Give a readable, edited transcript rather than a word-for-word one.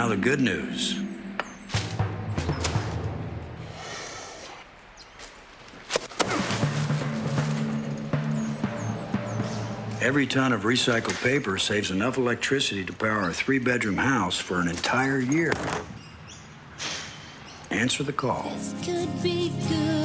now the good news. Every ton of recycled paper saves enough electricity to power a 3-bedroom house for an entire year. Answer the call. This could be good.